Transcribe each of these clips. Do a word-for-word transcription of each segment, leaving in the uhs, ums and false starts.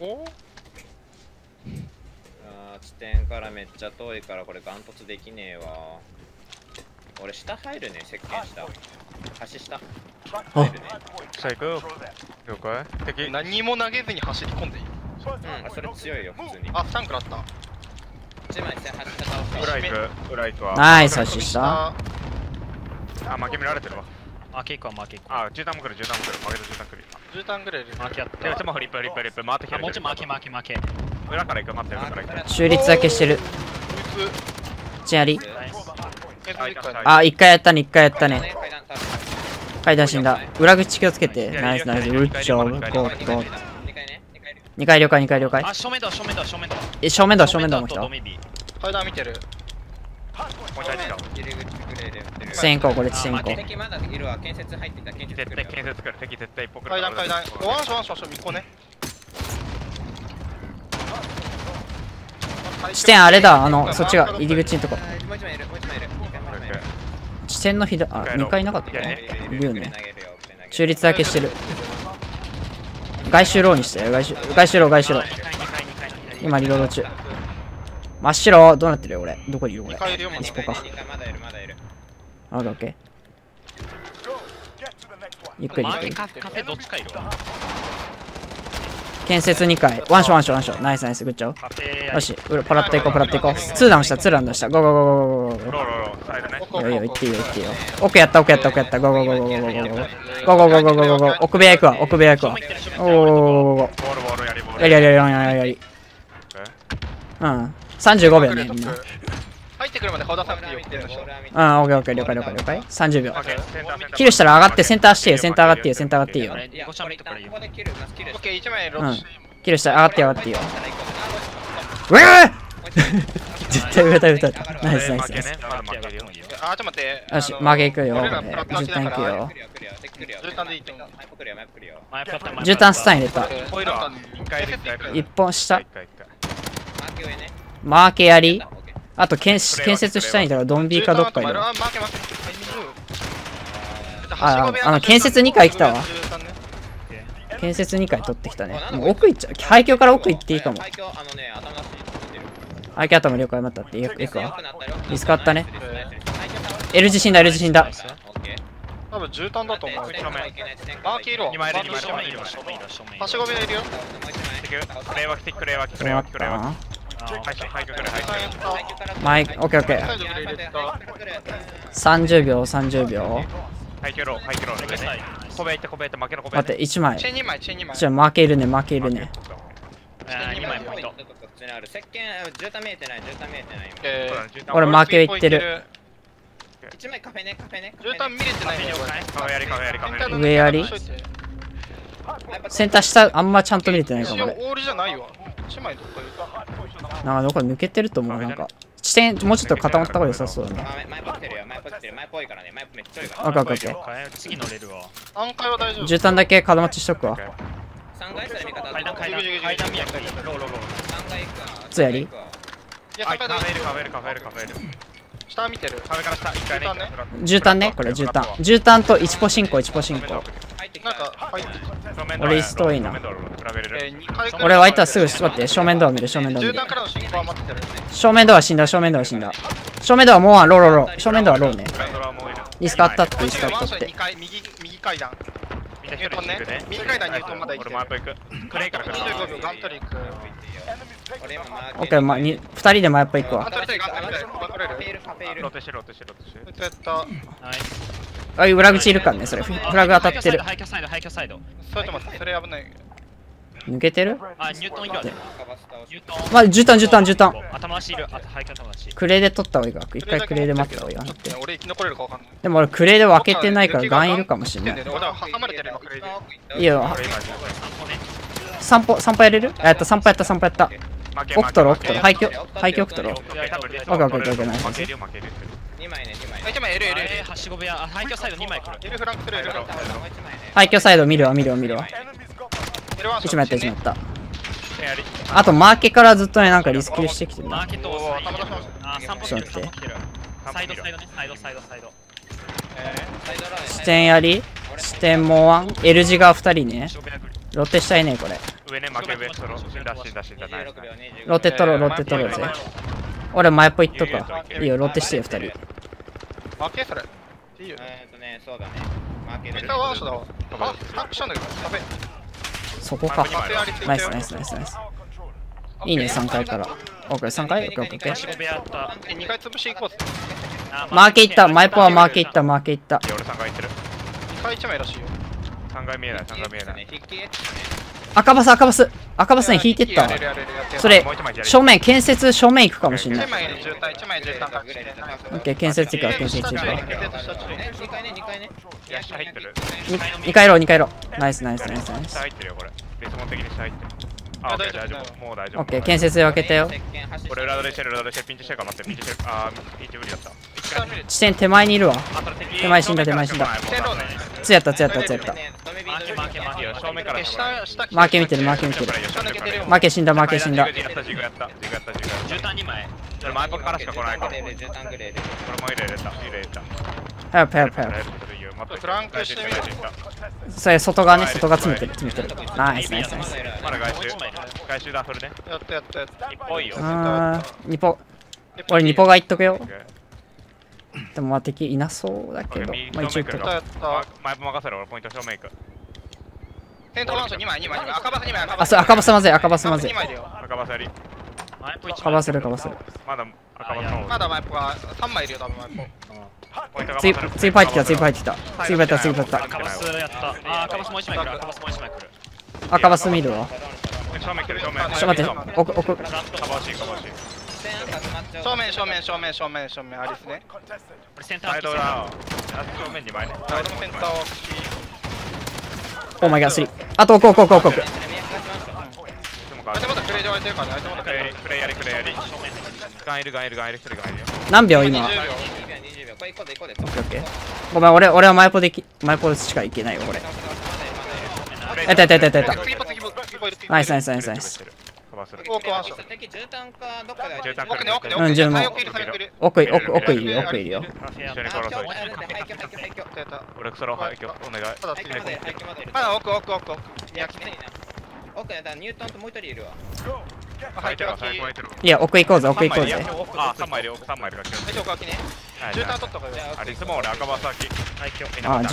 おあー、地点からめっちゃ遠いからこれガン突できねえわ。俺下入るね、石鹸下。橋下。入るね。下行くよ。了解。敵何も投げずに走り込んでいい。うん、あ、それ強いよ、普通に。あ、さんくらった。いちまい戦、橋下倒した。裏行く、裏行くわ。ナイス、橋下。あ、負け見られてるわ。マーケークはマーケーク。あ、絨毯も来る、絨毯も来る。負けた絨毯来る。絨毯ぐらいでマーケやった。手もフリップ、リップ、リップ。回ってきて。もうちょいマーケ、マーケ、マーケ。裏から行く、待って、裏から行く。中立だけしてる。チェアリ。あ、一回やったね、一回やったね。階段死んだ。裏口気をつけて。ナイスナイス。ウッチョウ、ゴッド。にかい了解、にかい了解。あ、正面だ、正面だ、正面だ。え、正面だ、正面だ、もう来た。階段見てる。線行こう、これ線行こう。敵まだいるわ、建設入ってた、建設来る。建設来る、敵絶対一歩来る。階段、階段。ワンション、ワンション、いっこね。地点あれだ、あの、そっちが入り口のとこ。地点の左、あ、にかいなかったね。いるよね。中立だけしてる。外周ローにしてる、外周ロー、外周ロー。今、リロード中。真っ白、どうなってるよ、俺。どこにいる、俺。そこか。あ、オッケー。ゆっくりゆっくり。建設にかい。ワンション、ワンション、ワンション。ナイスナイス、グッチョー。よし、パラっていこう、パラっていこう。ツーラウンドした、ツーラウンドした。ゴーゴーゴーゴーゴーゴーゴー。いいよ、行っていいよ、行っていいよ。奥やった、奥やった、奥やった。ゴーゴーゴーゴーゴーゴーゴーゴーゴーゴーゴーゴーゴーゴー。奥部屋行くわ、奥部屋行くわ。おーおーおーおー。やりやりやりやりやり。うん。さんじゅうごびょうね、みんな。入ってくるまで顔出さなくていいよ。うん、オッケーオッケー、了解了解了解。さんじゅうびょう。キルしたら上がって、センターしてよ、センター上がってよ、センター上がっていいよ。うん。キルしたら上がって上がっていいよ。うえぇ絶対上だ上だ。ナイスナイスナイス。あ、ちょっと待って。よし、曲げいくよ。絨毯いくよ。絨毯スタン入れた。いっぽん下。マーケやり。あと、建設したいんだから、ドンビーかどっかに。あ、あの、建設にかい来たわ。建設にかい取ってきたね。もう奥行っちゃう。廃墟から奥行っていいかも。相手頭了解待ったっていくわ。見つかったね。L 字死んだ、L 字死んだ。多分絨毯だと思う。マーキー色。はしご部屋いるよ。クレーは来て、クレーは来て、クレーは来て、クレーは来て。マイク、オッケーオッケー。さんじゅうびょう、さんじゅうびょう。ハイキュロー、ハイキュロー。コベイって、コベイって、負けのコベイ。待って、いちまい。じゃあ、負けいるね、負けいるね。にまいポイント。俺負けいってる。いちまいカフェね、カフェね。上やりセンター下あんまちゃんと見れてないかも。なんかどこ抜けてると思う。なんか地点もうちょっと固まった方が良さそうだな。あかんあかん。絨毯だけ固まっちしとくわ。つやり下見てる。絨毯ね、これ絨毯。絨毯と一歩進行、一歩進行。俺、椅子遠いな。俺、湧いたらすぐ、待って、正面ドア見る、正面ドア見る。正面ドア死んだ、正面ドア死んだ。正面ドアもうワン、ローローロー。正面ドアローね。リスカッタって、リスカッタって。オッケー、まあふたりでマイパー行くわ。あい裏口いるからね、それフラグ当たってる。抜けてる。まあ絨毯絨毯絨毯クレーで取った方がいいか。一回クレーで待った方がいいか。でも俺クレーで分けてないからガンいるかもしれない。いいよ。散歩散歩やれる？やった散歩やった散歩やった。奥取ろう奥取ろう。廃墟廃墟奥取ろう。わかわかわかない。廃墟サイド見るわ見るわ見るわ。いちまいやったいちまいやった。あとマーケからずっとねなんかリスキルしてきてるな。ちょっと待って。視点やり視点もワン。L 字がふたりね。ロッテしたいねこれ。上ね、負け上、そろ、死んだ、死んだ、死んだ、ロッテ取ろう、ロッテ取ろうぜ。俺、前っぽいっとくわ。いいよ、ロッテしてよ、二人。負けそれ。いいよ。えっとね、そうだね。負ける。そこか。ナイス、ナイス、ナイス、ナイス。いいね、さんかいから。オッケー、さんかい？オッケー、オッケー。にかい潰し行こうぜ。マーケ行った、マイポはマーケ行った、マーケ行った。俺さんかい行ってる。にかいいちまいらしいよ。さんかい見えない、さんかい見えない。赤バス、赤バス、赤バスに引いてった。それ、正面、建設正面行くかもしれない。オッケー、建設行くわ、建設行くわ。にかいろ、にかいろ。ナイス、ナイス、ナイス、ナイス。オッケー、建設で分けたよ。俺、裏取りしてる、裏取りしてる、ピンチしてるか待って、ピンチしてる。あー、ピンチ無理だった。地点手前にいるわ。手前死んだ、手前死んだ。つやった、つやった、つやった。マーケ見てる、マーケ見てる。マーケ死んだ、マーケ死んだ。早く早く早く。それ外側ね、外側詰めてる、詰めてる。ナイスナイスナイス。あー、ニポ。俺ニポがいっとくよ。でもまあ敵いなそうだけど、まあ一応いっとく。あ、そう、赤バスまずい、赤バスまずい。赤バスる、赤バスる。まだマイポがさんまいいるよ、多分マイポ。次次パイってきた、次パイってきた、次パイった、次パイった。赤バス見るわ。ちょ待って、奥奥。正面正面正面正面正面ありですね。オーマイガースリー。あと奥奥奥奥奥。何秒今？ごめん、俺、俺はマイポでき、マイポしかいけないよ、これ。えたえたえたえたえた。ナイスナイスナイスナイス。うん、十分。奥、奥、奥いるよ、奥いるよ。いや、奥行こうぜ、奥行こうぜ。あ、さんまいで、奥さんまいで。あ、絨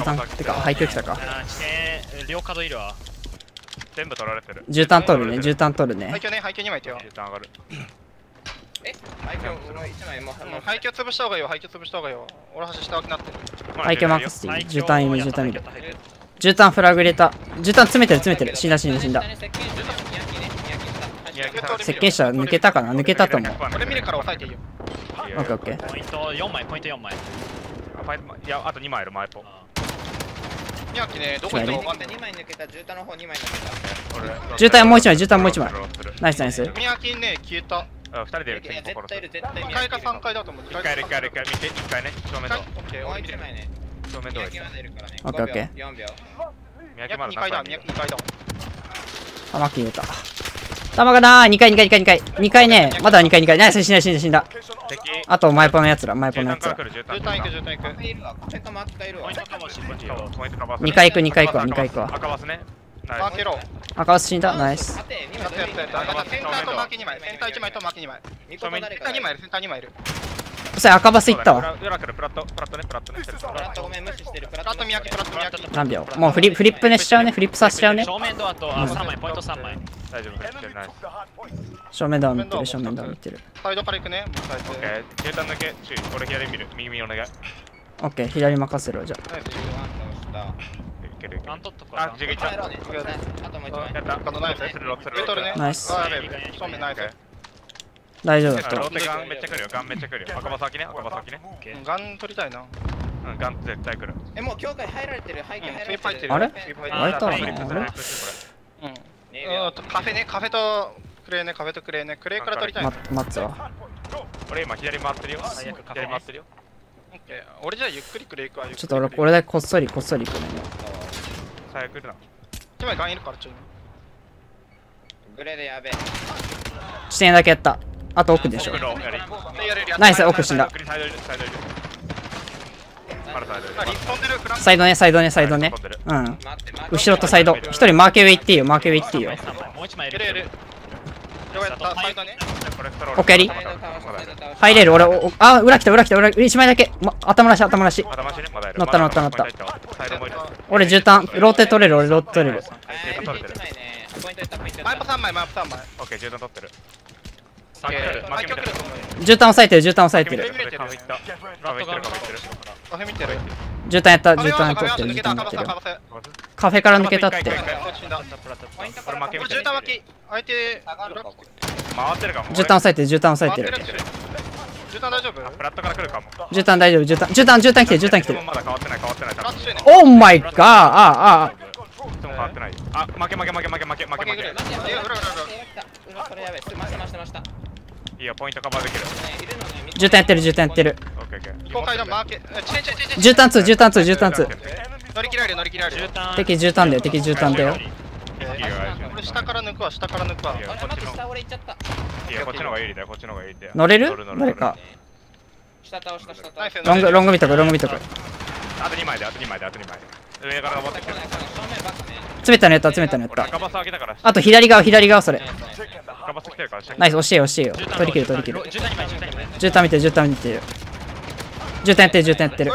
毯ってか、廃墟来たか。両角いるわ。全部取られてる。絨毯取るね、絨毯取るね。廃墟ね、廃墟にまい手よ。え、廃墟いちまいも廃墟潰した方がいいよ、廃墟潰した方がいいよ。俺橋下枠になってる。廃墟マックス、絨毯いる、絨毯いる。絨毯フラグ入れた。絨毯詰めてる、詰めてる。死んだ、死んだ、死んだ。設計者抜けたかな、抜けたと思う。これ見るから押さえていいよ。オッケーオッケー。ポイントよんまい、ポイントよんまい。いや、あとにまいある、マイポ。にはきね、どこに行ったの？にまい抜けた、絨毯の方にまい抜けた。絨毯もういちまい、絨毯もういちまい。ナイスナイス。にはきね、消えた。ふたりで絶対いる、絶対いる。いっかいかさんかいだと思う。いっかいいっかいいっかい、見て、いっかいね。正面と。オッケー、いちまいね。正面と。オッケーオッケー。よんびょう。にかいだ、にかいだ。あ、マッキー入れた。弾がなー、にかいにかいにかいにかいにかいね、まだにかいにかい。ナイス、死んだ死んだ死んだ。あとマイポのやつら、マイポのやつら。にかい行くにかい行くわ、にかい行くわ。赤バス死んだ、ナイス。それ赤バス行ったわ。何秒もうフリ、フリップねしちゃうね、フリップさせちゃうね。大丈夫、正面ダウン見てる、正面ダウン見てる。サイドから行くね。オッケー、絨毯抜け、注意。俺左見る、右見お願い。オッケー、左任せろ、じゃあ。あ、ジグいった。ナイス。大丈夫だった。ガンめっちゃ来るよ、ガンめっちゃ来るよ。赤場先ね、赤場先ね。ガン取りたいな。うん、ガン絶対来る。え、もう境界入られてる、背景入られてる。あれ？あれだな。うん。カフェね、カフェとクレーね、カフェとクレーね、クレーから取りたい。待つわ。俺今左回ってるよ。左回ってるよ。俺じゃゆっくりクレー行くわ。ちょっと俺これでこっそりこっそり行くね。最悪来るな。今ガンいるからちょい。グレーでやべえ。地点だけやった。あと奥でしょ。ナイス、奥死んだ。サイドね、サイドね、サイドね。うん。後ろとサイド。一人マーケウェイ行っていいよ、マーケウェイ行っていいよ。オッケーやり。入れる、俺、あ、裏来た、裏来た、裏、一枚だけ。頭出し、頭出し。乗った、乗った、乗った。俺、絨毯、ローテ取れる、俺、ローテ取れる。マイプさんまい、マイプさんまい。オッケー、絨毯取ってる。絨毯押さえてる、絨毯押さえてる。絨毯やった、絨毯やったってる、絨毯やってる。カフェから抜けたって。絨毯押さえてる、絨毯押さえてる。絨毯大丈夫、絨毯、絨毯、絨毯来てる、絨毯来てる。オーマイガー、ああ。あ、負け負け負け負け負け負け負け。いいよ、ポイントカバーできる。絨毯やってる、絨毯やってる。絨毯に、絨毯に、絨毯に。乗り切られる、乗り切られる。敵絨毯だよ、敵絨毯だよ。俺下から抜くわ、下から抜くわ。いや、こっちの方が有利だよ、こっちの方が有利だよ。乗れる？誰か。ロング、ロング見とく、ロング見とく。あとにまいで、あとにまいで、あとにまい。上から登ってきてる。詰めたのやった、詰めたのやった。あと左側、左側、それ。ナイス、押してよ、押してよ。取り切る、取り切る。絨毯見てる、絨毯見てる。絨毯やってる、絨毯やってる。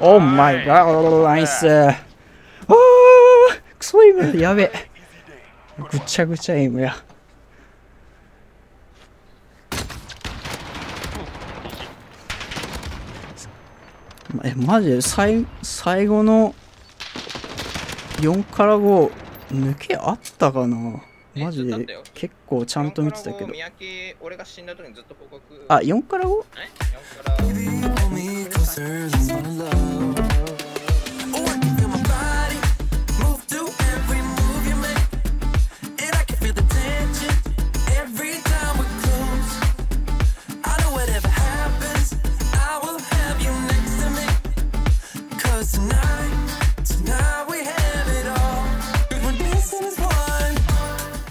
オーマイガー、ナイス。あー、クソエイム、やべ。ぐちゃぐちゃエイムや。え、マジで、最後のよんからご、抜けあったかな。マジで結構ちゃんと見てたけど。あ、よんから ご? Tonight